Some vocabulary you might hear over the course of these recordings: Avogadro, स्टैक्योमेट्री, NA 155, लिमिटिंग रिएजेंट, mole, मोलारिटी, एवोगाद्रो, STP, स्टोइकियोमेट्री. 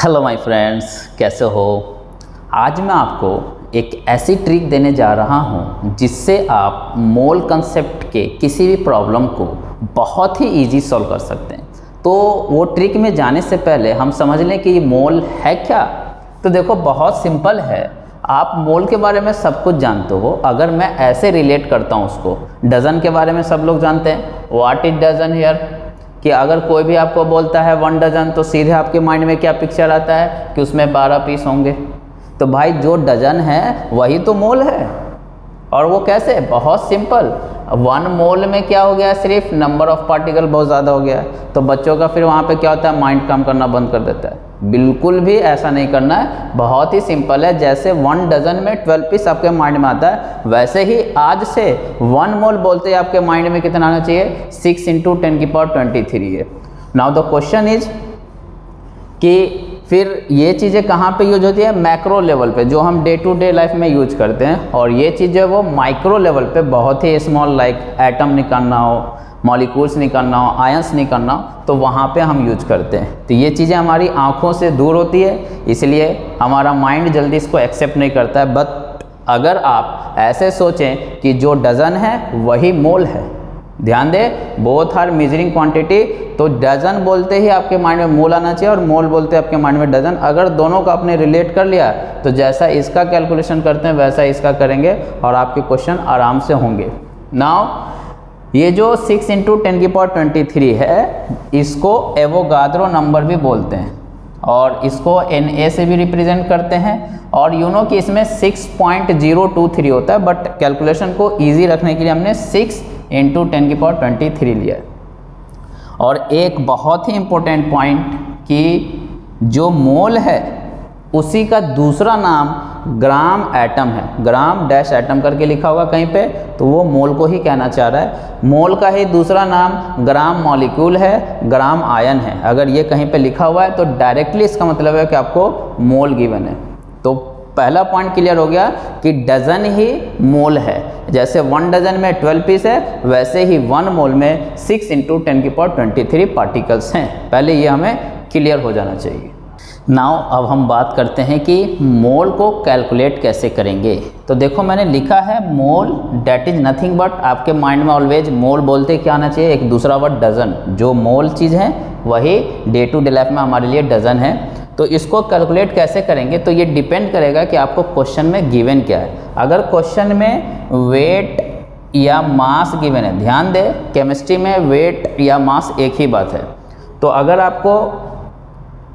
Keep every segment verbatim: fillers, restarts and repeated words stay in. Hello my friends, कैसे हो। आज मैं आपको एक ऐसी ट्रिक देने जा रहा हूं जिससे आप मोल कंसेप्ट के किसी भी प्रॉब्लम को बहुत ही इजी सॉल्व कर सकते हैं। तो वो ट्रिक में जाने से पहले हम समझ लें कि मोल है क्या। तो देखो, बहुत सिंपल है। आप मोल के बारे में सब कुछ जानते हो। अगर मैं ऐसे रिलेट करता हूँ उसको, डजन के बारे में सब लोग जानते हैं, व्हाट इज डजन हियर, कि अगर कोई भी आपको बोलता है वन डजन तो सीधे आपके माइंड में क्या पिक्चर आता है कि उसमें बारह पीस होंगे। तो भाई जो डजन है वही तो मोल है। और वो कैसे, बहुत सिंपल। वन मोल में क्या हो गया, सिर्फ नंबर ऑफ पार्टिकल बहुत ज़्यादा हो गया। तो बच्चों का फिर वहाँ पे क्या होता है, माइंड काम करना बंद कर देता है। बिल्कुल भी ऐसा नहीं करना है, बहुत ही सिंपल है। जैसे वन डजन में ट्वेल्व पीस आपके माइंड में आता है, वैसे ही आज से वन मोल बोलते ही आपके माइंड में कितना आना चाहिए, सिक्स इंटू टेन की पावर ट्वेंटी थ्री है। नाउ द क्वेश्चन इज कि फिर ये चीज़ें कहाँ पे यूज होती है, मैक्रो लेवल पे, जो हम डे टू डे लाइफ में यूज करते हैं। और ये चीज़ें वो माइक्रो लेवल पे बहुत ही स्मॉल, लाइक एटम निकालना हो, मॉलिक्यूल्स निकालना हो, आयंस निकालना हो, तो वहाँ पे हम यूज करते हैं। तो ये चीज़ें हमारी आँखों से दूर होती है, इसलिए हमारा माइंड जल्दी इसको एक्सेप्ट नहीं करता है। बट अगर आप ऐसे सोचें कि जो डजन है वही मोल है, ध्यान दें, बोथ आर मेजरिंग क्वांटिटी, तो डजन बोलते ही आपके माइंड में मोल आना चाहिए और मोल बोलते आपके माइंड में डजन। अगर दोनों को आपने रिलेट कर लिया तो जैसा इसका कैलकुलेशन करते हैं वैसा इसका करेंगे और आपके क्वेश्चन आराम से होंगे। नाउ ये जो सिक्स इंटू टेन की पावर ट्वेंटी थ्री है, इसको एवोगाद्रो नंबर भी बोलते हैं और इसको एन ए से भी रिप्रेजेंट करते हैं। और यू नो कि इसमें six point zero two three होता है, बट कैलकुलेशन को ईजी रखने के लिए हमने सिक्स इंटू टेन की पावर ट्वेंटी थ्री लिया। और एक बहुत ही इम्पोर्टेंट पॉइंट कि जो मोल है उसी का दूसरा नाम ग्राम एटम है, ग्राम डैश एटम करके लिखा होगा कहीं पे, तो वो मोल को ही कहना चाह रहा है। मोल का ही दूसरा नाम ग्राम मॉलिक्यूल है, ग्राम आयन है। अगर ये कहीं पे लिखा हुआ है तो डायरेक्टली इसका मतलब है कि आपको मोल गिवन है। तो पहला पॉइंट क्लियर हो गया कि डजन ही मोल है। जैसे वन डजन में ट्वेल्व पीस है, वैसे ही वन मोल में सिक्स इंटू टेन की पावर ट्वेंटी थ्री पार्टिकल्स हैं। पहले ये हमें क्लियर हो जाना चाहिए। नाउ अब हम बात करते हैं कि मोल को कैलकुलेट कैसे करेंगे। तो देखो, मैंने लिखा है mole that is nothing but, आपके माइंड में ऑलवेज मोल बोलते क्या आना चाहिए, एक दूसरा वर्ड डजन। जो मोल चीज़ है वही डे टू डे लाइफ में हमारे लिए डजन है। तो इसको कैलकुलेट कैसे करेंगे, तो ये डिपेंड करेगा कि आपको क्वेश्चन में गिवन क्या है। अगर क्वेश्चन में वेट या मास गिवन है, ध्यान दें केमिस्ट्री में वेट या मास एक ही बात है, तो अगर आपको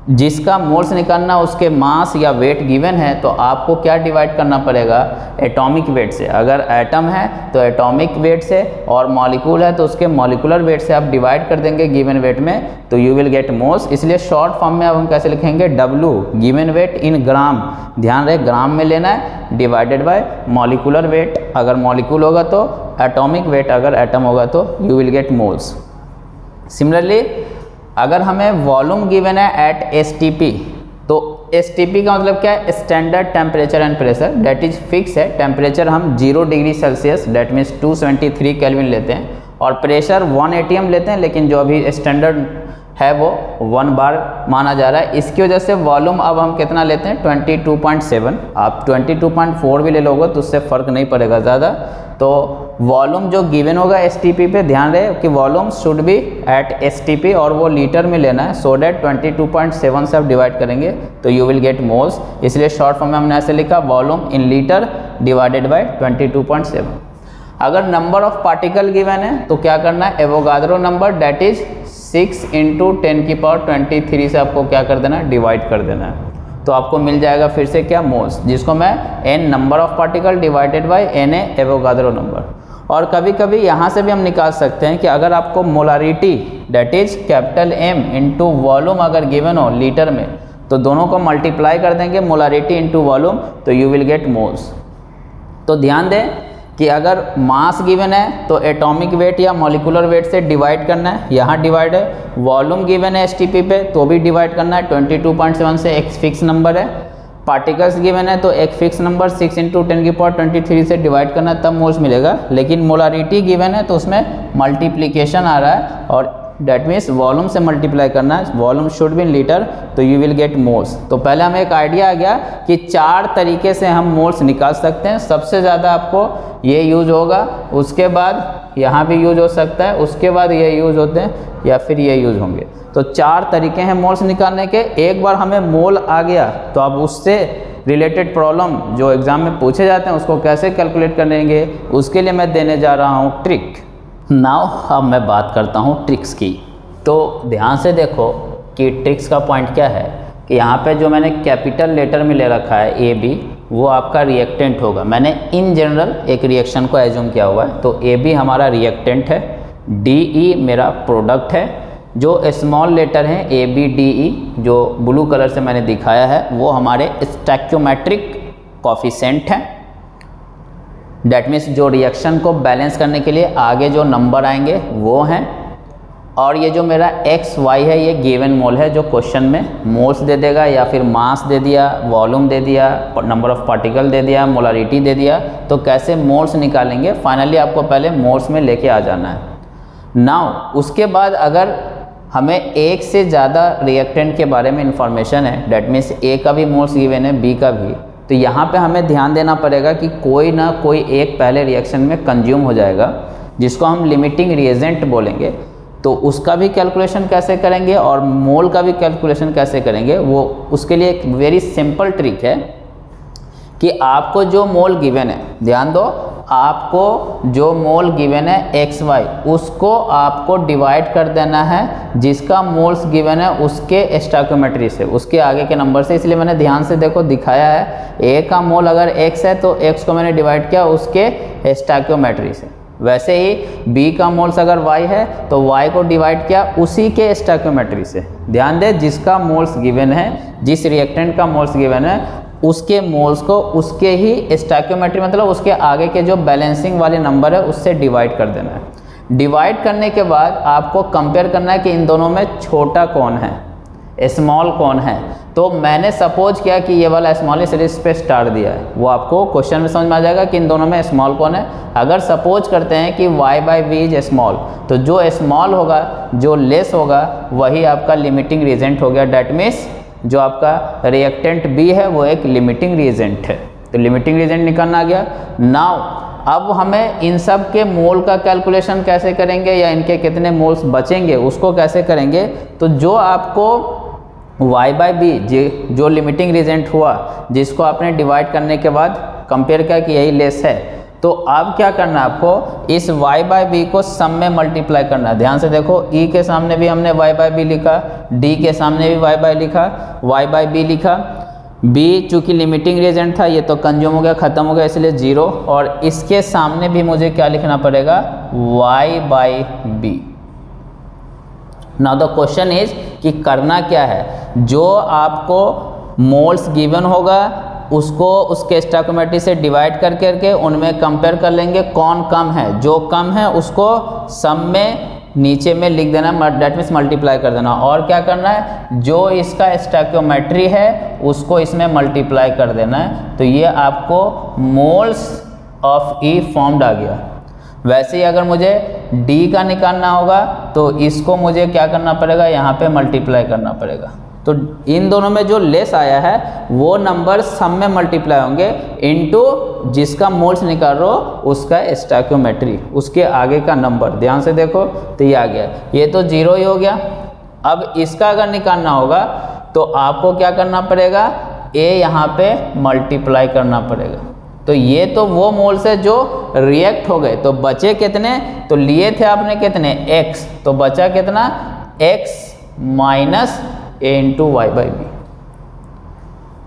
जिसका मोल्स निकालना उसके मास या वेट गिवन है तो आपको क्या डिवाइड करना पड़ेगा, एटॉमिक वेट से। अगर एटम है तो एटॉमिक वेट से और मॉलिक्यूल है तो उसके मॉलिक्यूलर वेट से आप डिवाइड कर देंगे गिवन वेट में, तो यू विल गेट मोल्स। इसलिए शॉर्ट फॉर्म में अब हम कैसे लिखेंगे, W given weight in gram, ध्यान रहे ग्राम में लेना है, डिवाइडेड बाय मॉलिक्यूलर वेट, अगर मॉलिक्यूल होगा तो एटॉमिक वेट, अगर एटम होगा तो you will get moles. Similarly अगर हमें वॉल्यूम गिवन है एट एस टी पी, तो एस टी पी का मतलब क्या है, standard temperature and pressure, that is fix है। टेम्परेचर हम zero degree Celsius that means two seventy three kelvin लेते हैं और प्रेशर वन एटी हम लेते हैं, लेकिन जो अभी स्टैंडर्ड है वो वन बार माना जा रहा है। इसकी वजह से वॉल्यूम अब हम कितना लेते हैं, ट्वेंटी टू पॉइंट सेवन, आप ट्वेंटी टू पॉइंट फोर भी ले लोगे तो उससे फ़र्क नहीं पड़ेगा ज़्यादा। तो वॉल्यूम जो गिवन होगा एस टी पी पे, ध्यान रहे कि volume should be at S T P और वो लीटर में लेना है, so that twenty two point seven से आप डिवाइड करेंगे तो यू विल गेट मोल्स। इसलिए शॉर्ट फॉर्म में हमने ऐसे लिखा, volume in litre divided by twenty two point seven. अगर नंबर ऑफ पार्टिकल गिवन है तो क्या करना है, एवोगाद्रो number that is six into ten की पावर ट्वेंटी थ्री से आपको क्या कर देना है, डिवाइड कर देना है, तो आपको मिल जाएगा फिर से क्या, मोल्स, जिसको मैं N number of particle divided by N A एवोगाद्रो number. और कभी कभी यहाँ से भी हम निकाल सकते हैं कि अगर आपको मोलारिटी that is capital M into volume अगर गिवन हो लीटर में, तो दोनों को मल्टीप्लाई कर देंगे मोलारिटी इंटू वॉल्यूम, तो यू विल गेट मोल्स। तो ध्यान दें कि अगर मास गिवन है तो एटॉमिक वेट या मॉलिक्यूलर वेट से डिवाइड करना है, यहाँ डिवाइड है। वॉल्यूम गिवन है एस टी पी पे तो भी डिवाइड करना है, ट्वेंटी टू पॉइंट सेवन से एक फिक्स नंबर है। पार्टिकल्स गिवन है तो एक fix number six into ten की पावर ट्वेंटी थ्री से डिवाइड करना है, तब मोल्स मिलेगा। लेकिन मोलारिटी गिवन है तो उसमें मल्टीप्लीकेशन आ रहा है और डैट मीन्स वॉल्यूम से मल्टीप्लाई करना, volume should be in litre, तो यू विल गेट मोल्स। तो पहले हमें एक आइडिया आ गया कि चार तरीके से हम मोल्स निकाल सकते हैं। सबसे ज़्यादा आपको ये यूज होगा, उसके बाद यहाँ भी यूज हो सकता है, उसके बाद ये यूज होते हैं या फिर ये यूज होंगे। तो चार तरीके हैं मोल्स निकालने के। एक बार हमें मोल आ गया तो अब उससे रिलेटेड प्रॉब्लम जो एग्ज़ाम में पूछे जाते हैं उसको कैसे कैलकुलेट करेंगे, उसके लिए मैं देने जा रहा हूँ ट्रिक। नाउ अब मैं बात करता हूँ ट्रिक्स की। तो ध्यान से देखो कि ट्रिक्स का पॉइंट क्या है कि यहाँ पे जो मैंने कैपिटल लेटर में ले रखा है ए बी, वो आपका रिएक्टेंट होगा। मैंने इन जनरल एक रिएक्शन को एज्यूम किया हुआ है, तो ए बी हमारा रिएक्टेंट है, डी ई मेरा प्रोडक्ट है। जो स्मॉल लेटर हैं ए बी डी ई जो ब्लू कलर से मैंने दिखाया है, वो हमारे स्टैक्योमेट्रिक कोफिशिएंट हैं। डैट मीन्स जो रिएक्शन को बैलेंस करने के लिए आगे जो नंबर आएंगे वो हैं। और ये जो मेरा एक्स वाई है ये गिवन मोल है, जो क्वेश्चन में मोल्स दे देगा या फिर मास दे दिया, वॉल्यूम दे दिया, नंबर ऑफ पार्टिकल दे दिया, मोलारिटी दे दिया। तो कैसे मोल्स निकालेंगे, फाइनली आपको पहले मोल्स में लेके आ जाना है। नाउ उसके बाद अगर हमें एक से ज़्यादा रिएक्टेंट के बारे में इंफॉर्मेशन है, डैट मीन्स ए का भी मोल्स गिवन है, बी का भी, तो यहाँ पे हमें ध्यान देना पड़ेगा कि कोई ना कोई एक पहले रिएक्शन में कंज्यूम हो जाएगा, जिसको हम लिमिटिंग रिएजेंट बोलेंगे। तो उसका भी कैलकुलेशन कैसे करेंगे और मोल का भी कैलकुलेशन कैसे करेंगे, वो उसके लिए एक वेरी सिंपल ट्रिक है कि आपको जो मोल गिवन है, ध्यान दो, आपको जो मोल गिवन है एक्स वाई, उसको आपको डिवाइड कर देना है जिसका मोल्स गिवन है उसके स्टैक्योमेट्री से, उसके आगे के नंबर से। इसलिए मैंने ध्यान से देखो दिखाया है, ए का मोल अगर एक्स है तो एक्स को मैंने डिवाइड किया उसके स्टैक्योमेट्री से। वैसे ही बी का मोल्स अगर वाई है तो वाई को डिवाइड किया उसी के स्टैक्योमेट्री से। ध्यान दें, जिसका मोल्स गिवन है, जिस रिएक्टेंट का मोल्स गिवन है, उसके मोल्स को उसके ही स्टैक्योमेट्री, मतलब उसके आगे के जो बैलेंसिंग वाले नंबर है, उससे डिवाइड कर देना है। डिवाइड करने के बाद आपको कंपेयर करना है कि इन दोनों में छोटा कौन है, स्मॉल कौन है। तो मैंने सपोज किया कि ये वाला स्मॉल है, सीरीज पे स्टार दिया है, वो आपको क्वेश्चन में समझ में आ जाएगा कि इन दोनों में स्मॉल कौन है। अगर सपोज करते हैं कि Y by V is small, तो जो स्मॉल होगा, जो लेस होगा, वही आपका लिमिटिंग रिएजेंट हो गया। डैट मीन्स जो आपका रिएक्टेंट बी है वो एक लिमिटिंग रिएजेंट है, तो लिमिटिंग रिएजेंट निकालना आ गया। नाउ अब हमें इन सब के मोल का कैलकुलेशन कैसे करेंगे या इनके कितने मोल्स बचेंगे उसको कैसे करेंगे। तो जो आपको y बाई बी जो लिमिटिंग रिएजेंट हुआ, जिसको आपने डिवाइड करने के बाद कंपेयर किया कि यही लेस है, तो अब क्या करना, आपको इस y बाई बी को सम में मल्टीप्लाई करना। ध्यान से देखो, e के सामने भी हमने y बाई बी लिखा, d के सामने भी y बाई लिखा, y बाई बी लिखा। b चूँकि लिमिटिंग रिएजेंट था, ये तो कंज्यूम हो गया, ख़त्म हो गया, इसलिए ज़ीरो। और इसके सामने भी मुझे क्या लिखना पड़ेगा, y by B. Now the question is कि करना क्या है, जो आपको मोल्स गिवन होगा उसको उसके स्टैक्योमेट्री से डिवाइड कर करके उनमें कंपेयर कर लेंगे कौन कम है। जो कम है उसको सम में नीचे में लिख देना, डैट मीन्स मल्टीप्लाई कर देना। और क्या करना है, जो इसका स्टैक्योमेट्री है उसको इसमें मल्टीप्लाई कर देना है। तो ये आपको मोल्स ऑफ ई फॉर्म्ड आ गया। वैसे ही अगर मुझे डी का निकालना होगा तो इसको मुझे क्या करना पड़ेगा, यहाँ पे मल्टीप्लाई करना पड़ेगा। तो इन दोनों में जो लेस आया है वो नंबर सम में मल्टीप्लाई होंगे इनटू जिसका मोल्स निकाल रहे हो उसका स्टैक्योमेट्री, उसके आगे का नंबर। ध्यान से देखो, तो ये आ गया, ये तो जीरो ही हो गया। अब इसका अगर निकालना होगा तो आपको क्या करना पड़ेगा, ए यहाँ पे मल्टीप्लाई करना पड़ेगा। तो ये तो वो मोल्स है जो रिएक्ट हो गए, तो बचे कितने, तो लिए थे आपने कितने एक्स, तो बचा कितना x minus A into Y by B.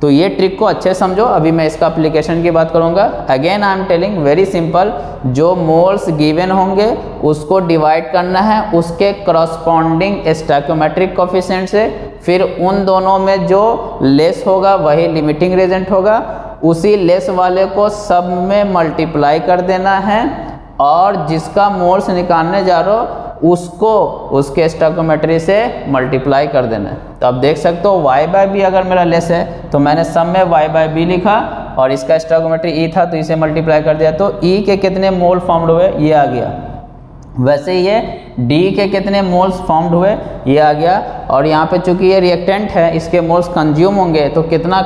तो ये ट्रिक को अच्छे समझो, अभी मैं इसका एप्लीकेशन की बात करूँगा। Again I am telling, very simple, जो मोल्स गिवन होंगे उसको डिवाइड करना है उसके करस्पॉन्डिंग स्टैक्योमेट्रिक कोफिशिएंट से, फिर उन दोनों में जो लेस होगा वही लिमिटिंग रिएजेंट होगा, उसी लेस वाले को सब में मल्टीप्लाई कर देना है, और जिसका मोल्स निकालने जा रहे हो उसको उसके स्टैक्योमेट्री से मल्टीप्लाई कर देना है। तो आप देख सकते हो y बाई बी अगर मेरा लेस है तो मैंने सम में y बाई बी लिखा, और इसका स्टैक्योमेट्री e था तो इसे मल्टीप्लाई कर दिया, तो e के कितने मोल फॉर्म्ड हुए ये आ गया। वैसे ही ये डी के कितने मोल्स फॉर्म्ड हुए ये आ गया, और यहाँ पे चूंकि ये रिएक्टेंट है इसके मोल्स कंज्यूम होंगे तो कितना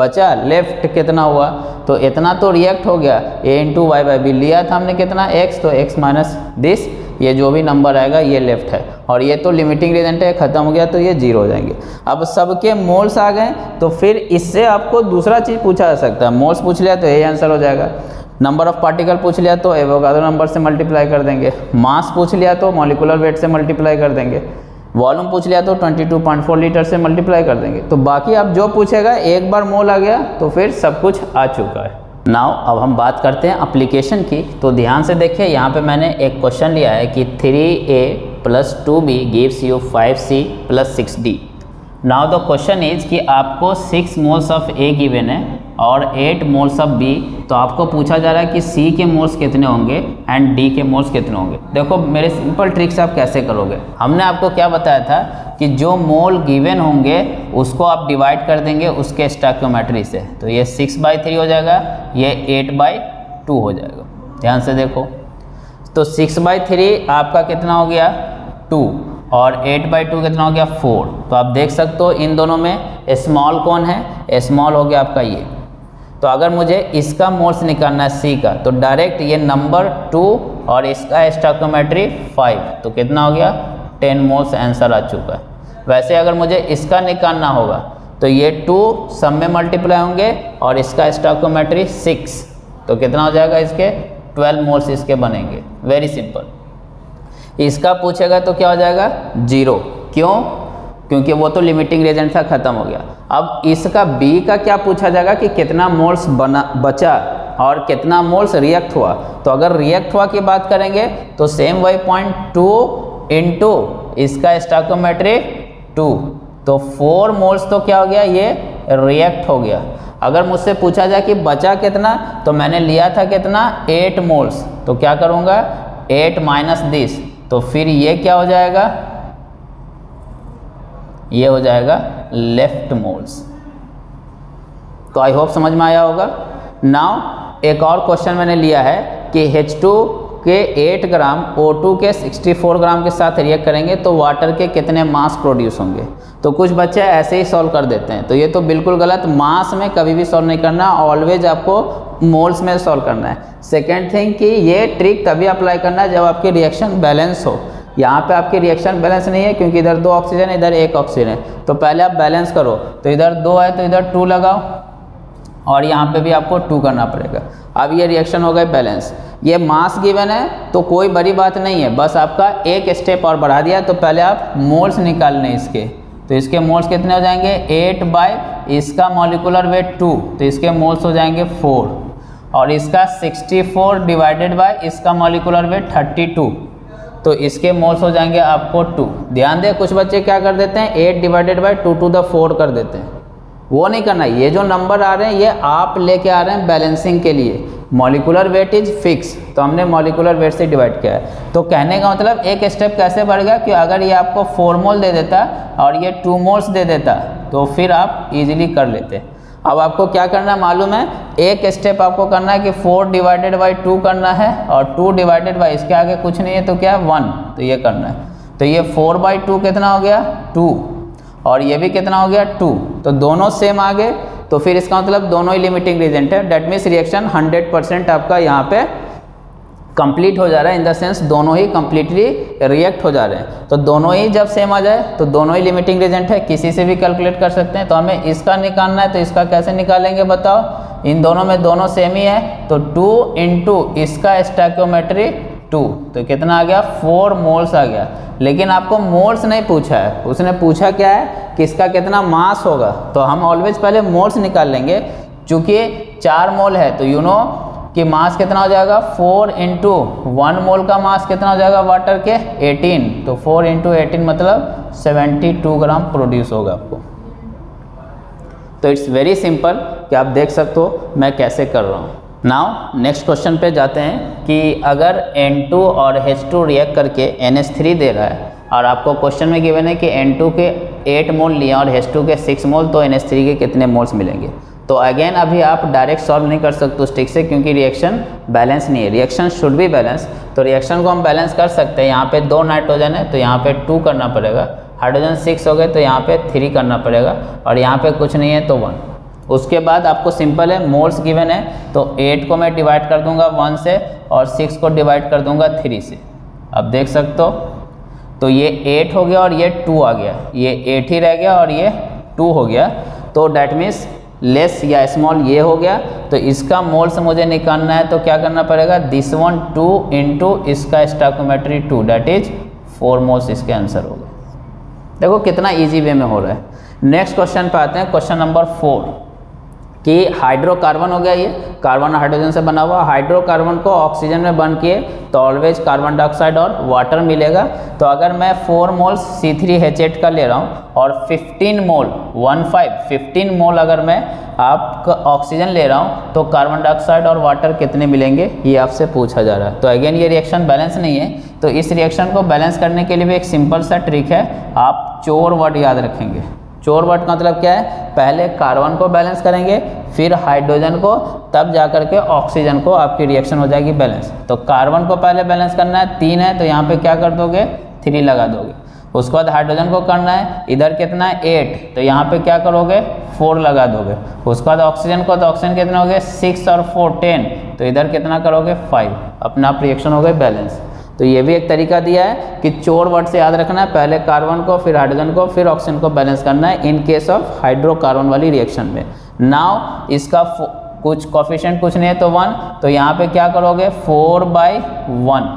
बचा लेफ्ट कितना हुआ, तो इतना तो रिएक्ट हो गया ए इंटू वाई बाई बी, लिया था हमने कितना एक्स, तो एक्स माइनस दिस, ये जो भी नंबर आएगा ये लेफ्ट है, और ये तो लिमिटिंग रीजेंट है खत्म हो गया तो ये जीरो हो जाएंगे। अब सबके मोल्स आ गए तो फिर इससे आपको दूसरा चीज़ पूछा जा सकता है, मोल्स पूछ लिया तो यही आंसर हो जाएगा, नंबर ऑफ पार्टिकल पूछ लिया तो एवोगाड्रो नंबर से मल्टीप्लाई कर देंगे, मास पूछ लिया तो मॉलिकुलर वेट से मल्टीप्लाई कर देंगे, वॉल्यूम पूछ लिया तो बाईस पॉइंट चार लीटर से मल्टीप्लाई कर देंगे। तो बाकी आप जो पूछेगा एक बार मोल आ गया तो फिर सब कुछ आ चुका है। नाउ अब हम बात करते हैं एप्लीकेशन की, तो ध्यान से देखिए यहाँ पे मैंने एक क्वेश्चन लिया है कि three a plus two b gives you five c plus six d. Now the question is कि आपको six moles of a given है और एट मोल्स ऑफ बी, तो आपको पूछा जा रहा है कि सी के मोल्स कितने होंगे एंड डी के मोल्स कितने होंगे। देखो मेरे सिंपल ट्रिक से आप कैसे करोगे, हमने आपको क्या बताया था कि जो मोल गिवन होंगे उसको आप डिवाइड कर देंगे उसके स्टोइकियोमेट्री से, तो ये सिक्स बाई थ्री हो जाएगा, ये एट बाई टू हो जाएगा। ध्यान से देखो तो सिक्स बाई थ्री आपका कितना हो गया टू, और एट बाई टू कितना हो गया फोर। तो आप देख सकते हो इन दोनों में स्मॉल कौन है, स्मॉल हो गया आपका ये, तो अगर मुझे इसका मोल्स निकालना है सी का तो डायरेक्ट ये नंबर टू और इसका स्टोइकियोमेट्री फाइव, तो कितना हो गया टेन मोल्स आंसर आ चुका है। वैसे अगर मुझे इसका निकालना होगा तो ये टू सब में मल्टीप्लाई होंगे और इसका स्टोइकियोमेट्री सिक्स, तो कितना हो जाएगा इसके ट्वेल्व मोल्स इसके बनेंगे। Very simple. इसका पूछेगा तो क्या हो जाएगा जीरो, क्यों, क्योंकि वो तो लिमिटिंग एजेंट था खत्म हो गया। अब इसका बी का क्या पूछा जाएगा कि कितना मोल्स बना बचा और कितना मोल्स रिएक्ट हुआ, तो अगर रिएक्ट हुआ की बात करेंगे तो सेम वही पॉइंट टू इंटू इसका स्टोइकियोमेट्री टू, तो फोर मोल्स तो क्या हो गया ये रिएक्ट हो गया। अगर मुझसे पूछा जाए कि बचा कितना, तो मैंने लिया था कितना एट मोल्स, तो क्या करूँगा एट माइनस दिस, तो फिर ये क्या हो जाएगा, ये हो जाएगा लेफ्ट मोल्स। तो आई होप समझ में आया होगा। नाउ एक और क्वेश्चन मैंने लिया है कि H टू के एट ग्राम O टू के सिक्सटी फोर ग्राम के साथ रिएक्ट करेंगे तो वाटर के कितने मास प्रोड्यूस होंगे। तो कुछ बच्चे ऐसे ही सॉल्व कर देते हैं, तो ये तो बिल्कुल गलत, मास में कभी भी सॉल्व नहीं करना, ऑलवेज आपको मोल्स में सॉल्व करना है। सेकेंड थिंग कि ये ट्रिक तभी अप्लाई करना है जब आपकी रिएक्शन बैलेंस हो, यहाँ पे आपकी रिएक्शन बैलेंस नहीं है क्योंकि इधर दो ऑक्सीजन है इधर एक ऑक्सीजन है, तो पहले आप बैलेंस करो, तो इधर दो है तो इधर टू लगाओ और यहाँ पे भी आपको टू करना पड़ेगा। अब ये रिएक्शन हो गई बैलेंस। ये मास गिवन है तो कोई बड़ी बात नहीं है, बस आपका एक स्टेप और बढ़ा दिया, तो पहले आप मोल्स निकालने इसके, तो इसके मोल्स कितने हो जाएंगे एट बाई इसका मॉलिकुलर वेट टू, तो इसके मोल्स हो जाएंगे फोर, और इसका सिक्सटी फोर डिवाइडेड बाई इसका मॉलिकुलर वेट थर्टी टू, तो इसके मोल्स हो जाएंगे आपको टू। ध्यान दें कुछ बच्चे क्या कर देते हैं eight divided by two to the four कर देते हैं, वो नहीं करना। ये जो नंबर आ रहे हैं ये आप लेके आ रहे हैं बैलेंसिंग के लिए, मॉलिकुलर वेट इज फिक्स, तो हमने मॉलिकुलर वेट से डिवाइड किया है। तो कहने का मतलब एक स्टेप कैसे बढ़ गया कि अगर ये आपको फोर मोल दे देता और ये टू मोल्स दे देता तो फिर आप इजीली कर लेते। अब आपको क्या करना है मालूम है, एक स्टेप आपको करना है कि फोर डिवाइडेड बाई टू करना है और टू डिवाइडेड बाई इसके आगे कुछ नहीं है तो क्या है वन, तो ये करना है। तो ये फोर बाई टू कितना हो गया टू, और ये भी कितना हो गया टू, तो दोनों सेम आ गए, तो फिर इसका मतलब दोनों ही लिमिटिंग रीजेंट है। That means reaction hundred percent आपका यहाँ पे कंप्लीट हो जा रहा है, इन द सेंस दोनों ही कंप्लीटली रिएक्ट हो जा रहे हैं। तो दोनों ही जब सेम आ जाए तो दोनों ही लिमिटिंग एजेंट है, किसी से भी कैलकुलेट कर सकते हैं। तो हमें इसका निकालना है, तो इसका कैसे निकालेंगे बताओ, इन दोनों में दोनों सेम ही है, तो टू इंटू इसका स्टोइकियोमेट्री टू, तो कितना आ गया फोर मोल्स आ गया। लेकिन आपको मोल्स नहीं पूछा है, उसने पूछा क्या है कि इसका कितना मास होगा, तो हम ऑलवेज पहले मोल्स निकाल लेंगे। चूँकि चार मोल है तो यू नो कि मास कितना हो जाएगा फोर इंटू वन मोल का मास कितना हो जाएगा वाटर के एटीन, तो फोर इंटू एटीन मतलब सेवेंटी टू ग्राम प्रोड्यूस होगा आपको। तो इट्स वेरी सिंपल कि आप देख सकते हो मैं कैसे कर रहा हूँ। नाउ नेक्स्ट क्वेश्चन पे जाते हैं कि अगर N टू और H टू रिएक्ट करके N H थ्री दे रहा है और आपको क्वेश्चन में गिवन है कि N टू के एट मोल लिए और H टू के सिक्स मोल, तो N H थ्री के कितने मोल्स मिलेंगे। तो अगेन अभी आप डायरेक्ट सॉल्व नहीं कर सकते उस ट्रिक से, क्योंकि रिएक्शन बैलेंस नहीं है। रिएक्शन शुड बी बैलेंस, तो रिएक्शन को हम बैलेंस कर सकते हैं। यहाँ पे दो नाइट्रोजन है तो यहाँ पे टू करना पड़ेगा, हाइड्रोजन सिक्स हो गए तो यहाँ पे थ्री करना पड़ेगा, और यहाँ पे कुछ नहीं है तो वन। उसके बाद आपको सिंपल है, मोल्स गिवन है तो एट को मैं डिवाइड कर दूंगा वन से और सिक्स को डिवाइड कर दूंगा थ्री से। अब देख सकते हो तो ये एट हो गया और ये टू आ गया, ये एट ही रह गया और ये टू हो गया। तो डैट मीन्स लेस या स्मॉल ये हो गया। तो इसका मोल्स मुझे निकालना है तो क्या करना पड़ेगा, दिस वन टू इंटू इसका stoichiometry two, that is four moles इसके आंसर हो गए। देखो कितना इजी वे में हो रहा है। नेक्स्ट क्वेश्चन पे आते हैं, क्वेश्चन नंबर फोर कि हाइड्रोकार्बन हो गया, ये कार्बन हाइड्रोजन से बना हुआ। हाइड्रोकार्बन को ऑक्सीजन में बर्न किए तो ऑलवेज कार्बन डाइऑक्साइड और वाटर मिलेगा। तो अगर मैं four mole C three H eight का ले रहा हूँ और fifteen mole one five fifteen mole अगर मैं आपका ऑक्सीजन ले रहा हूँ तो कार्बन डाइऑक्साइड और वाटर कितने मिलेंगे, ये आपसे पूछा जा रहा है। तो अगेन ये रिएक्शन बैलेंस नहीं है, तो इस रिएक्शन को बैलेंस करने के लिए भी एक सिंपल सा ट्रिक है। आप चोर वर्ड याद रखेंगे। चोर वर्ड का मतलब क्या है, पहले कार्बन को बैलेंस करेंगे फिर हाइड्रोजन को, तब जाकर के ऑक्सीजन को आपकी रिएक्शन हो जाएगी बैलेंस। तो कार्बन को पहले बैलेंस करना है, तीन है तो यहाँ पे क्या कर दोगे, थ्री लगा दोगे। उसके बाद हाइड्रोजन को करना है, इधर कितना है एट तो यहाँ पे क्या करोगे, फोर लगा दोगे। उसके बाद ऑक्सीजन को, तो ऑक्सीजन कितना हो गया सिक्स और फोर टेन, तो इधर कितना करोगे फाइव, अपना आप रिएक्शन हो गए बैलेंस। तो ये भी एक तरीका दिया है कि चोर वर्ड से याद रखना है, पहले कार्बन को फिर हाइड्रोजन को फिर ऑक्सीजन को बैलेंस करना है इन केस ऑफ हाइड्रोकार्बन वाली रिएक्शन में। नाउ इसका कुछ कोफिशिएंट कुछ नहीं है तो वन, तो यहाँ पे क्या करोगे फोर बाई वन,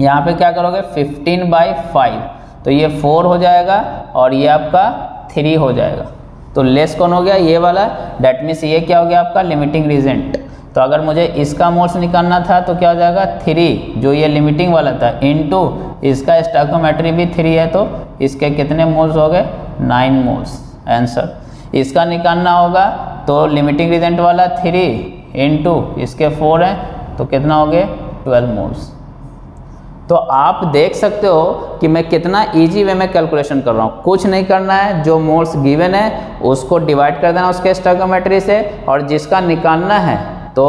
यहाँ पे क्या करोगे फिफ्टीन बाई फाइव, तो ये फोर हो जाएगा और ये आपका थ्री हो जाएगा। तो लेस कौन हो गया, ये वाला, डैट मीन्स ये क्या हो गया आपका लिमिटिंग रीजेंट। तो अगर मुझे इसका मोल्स निकालना था तो क्या हो जाएगा थ्री, जो ये लिमिटिंग वाला था, इनटू इसका स्टॉकियोमेट्री भी थ्री है तो इसके कितने मोल्स हो गए, नाइन मोल्स आंसर। इसका निकालना होगा तो लिमिटिंग रीजेंट वाला थ्री इनटू इसके फोर है तो कितना हो गए ट्वेल्व मोल्स। तो आप देख सकते हो कि मैं कितना इजी वे में कैलकुलेशन कर रहा हूँ। कुछ नहीं करना है, जो मोल्स गिवन है उसको डिवाइड कर देना उसके स्टॉकियोमेट्री से, और जिसका निकालना है तो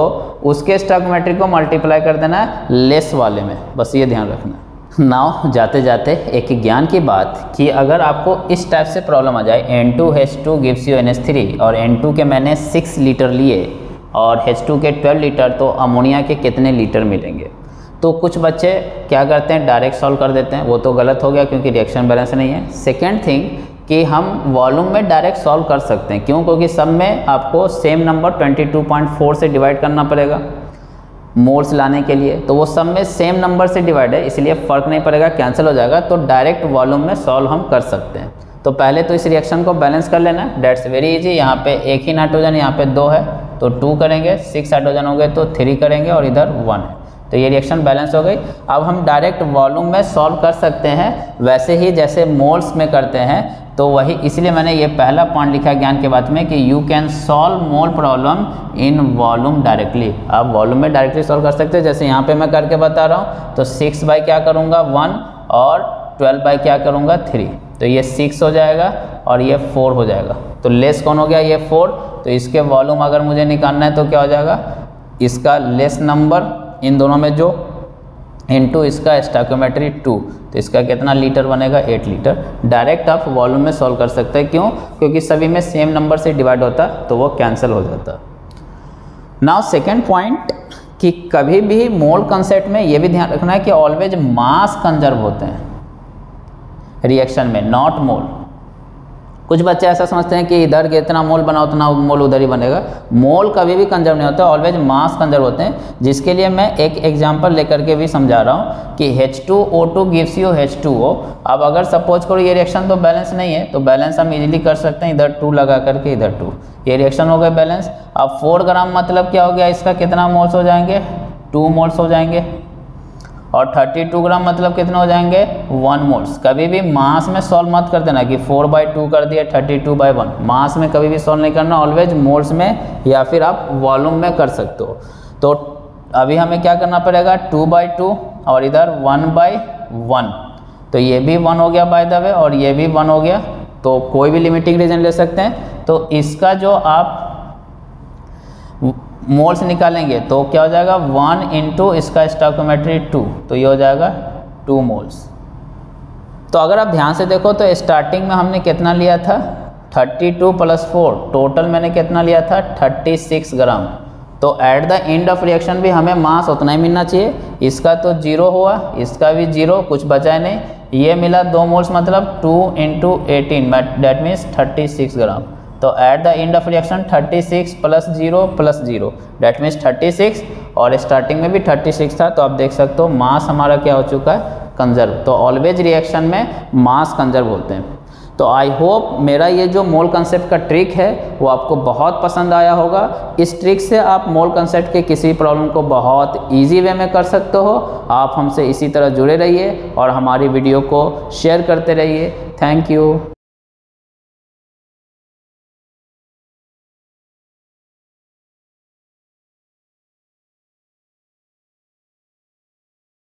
उसके स्टॉकियोमेट्री को मल्टीप्लाई कर देना लेस वाले में, बस ये ध्यान रखना। नाउ जाते जाते एक ज्ञान की बात कि अगर आपको इस टाइप से प्रॉब्लम आ जाए, N two H two gives you N H three और एन टू के मैंने सिक्स लीटर लिए और एच टू के ट्वेल्व लीटर, तो अमोनिया के कितने लीटर मिलेंगे। तो कुछ बच्चे क्या करते हैं, डायरेक्ट सॉल्व कर देते हैं, वो तो गलत हो गया क्योंकि रिएक्शन बैलेंस नहीं है। सेकेंड थिंग कि हम वॉल्यूम में डायरेक्ट सॉल्व कर सकते हैं, क्यों, क्योंकि सब में आपको सेम नंबर बाईस पॉइंट चार से डिवाइड करना पड़ेगा मोल्स लाने के लिए, तो वो सब में सेम नंबर से डिवाइड है इसलिए फ़र्क नहीं पड़ेगा, कैंसिल हो जाएगा। तो डायरेक्ट वॉल्यूम में सॉल्व हम कर सकते हैं। तो पहले तो इस रिएक्शन को बैलेंस कर लेना, डेट्स वेरी इजी। यहाँ पे एक ही नाइट्रोजन, यहाँ पे दो है तो टू करेंगे, सिक्स हाइड्रोजन हो गए तो थ्री करेंगे और इधर वन है, तो ये रिएक्शन बैलेंस हो गई। अब हम डायरेक्ट वॉल्यूम में सॉल्व कर सकते हैं वैसे ही जैसे मोल्स में करते हैं, तो वही इसलिए मैंने ये पहला पॉइंट लिखा ज्ञान के बात में कि you can solve mole problem in volume directly. आप वॉल्यूम में डायरेक्टली सॉल्व कर सकते हैं, जैसे यहाँ पे मैं करके बता रहा हूँ। तो सिक्स बाई क्या करूँगा वन और ट्वेल्व बाई क्या करूँगा थ्री, तो ये सिक्स हो जाएगा और ये फोर हो जाएगा। तो लेस कौन हो गया, ये फोर, तो इसके वॉल्यूम अगर मुझे निकालना है तो क्या हो जाएगा, इसका लेस नंबर इन दोनों में जो इनटू इसका स्टॉकियोमेट्री टू, तो इसका कितना लीटर बनेगा, एट लीटर। डायरेक्ट आप वॉल्यूम में सॉल्व कर सकते हैं, क्यों, क्योंकि सभी में सेम नंबर से डिवाइड होता तो वो कैंसिल हो जाता। नाउ सेकेंड पॉइंट कि कभी भी मोल कंसेप्ट में ये भी ध्यान रखना है कि ऑलवेज मास कंजर्व होते हैं रिएक्शन में, नॉट मोल। कुछ बच्चे ऐसा समझते हैं कि इधर जितना मोल बना उतना मोल उधर ही बनेगा, मोल कभी भी कंजर्व नहीं होता, ऑलवेज मास कंजर्व होते हैं। जिसके लिए मैं एक एग्जांपल लेकर के भी समझा रहा हूँ कि H two O two gives you H two O. अब अगर सपोज करो ये रिएक्शन तो बैलेंस नहीं है, तो बैलेंस हम इजीली कर सकते हैं, इधर टू लगा करके इधर टू, ये रिएक्शन हो गया बैलेंस। अब फोर ग्राम मतलब क्या हो गया, इसका कितना मोल्स हो जाएंगे, टू मोल्स हो जाएंगे, और बत्तीस ग्राम मतलब कितना हो जाएंगे, वन मोल्स। कभी भी मास में सॉल्व मत कर देना कि फोर बाई टू कर दिया बत्तीस बाई वन, मास में कभी भी सॉल्व नहीं करना, ऑलवेज मोल्स में या फिर आप वॉल्यूम में कर सकते हो। तो अभी हमें क्या करना पड़ेगा, टू बाई टू और इधर वन बाई वन, तो ये भी वन हो गया बाय द वे और ये भी वन हो गया, तो कोई भी लिमिटिंग रीजन ले सकते हैं। तो इसका जो आप मोल से निकालेंगे तो क्या हो जाएगा वन इंटू इसका स्टॉकियोमेट्री टू, तो ये हो जाएगा टू मोल्स। तो अगर आप ध्यान से देखो तो स्टार्टिंग में हमने कितना लिया था thirty two plus four, total मैंने कितना लिया था थर्टी सिक्स ग्राम। तो at the end of reaction भी हमें मास उतना ही मिलना चाहिए। इसका तो जीरो हुआ, इसका भी जीरो, कुछ बचा नहीं। ये मिला दो मोल्स मतलब two into eighteen that means thirty six gram. तो at the end of reaction thirty six plus zero plus zero that means thirty six, और स्टार्टिंग में भी थर्टी सिक्स था। तो आप देख सकते हो मास हमारा क्या हो चुका है, कंजर्व। तो ऑलवेज रिएक्शन में मास कंजर्व बोलते हैं। तो आई होप मेरा ये जो मोल कंसेप्ट का ट्रिक है वो आपको बहुत पसंद आया होगा। इस ट्रिक से आप मोल कंसेप्ट के किसी प्रॉब्लम को बहुत इजी वे में कर सकते हो। आप हमसे इसी तरह जुड़े रहिए और हमारी वीडियो को शेयर करते रहिए। Thank you.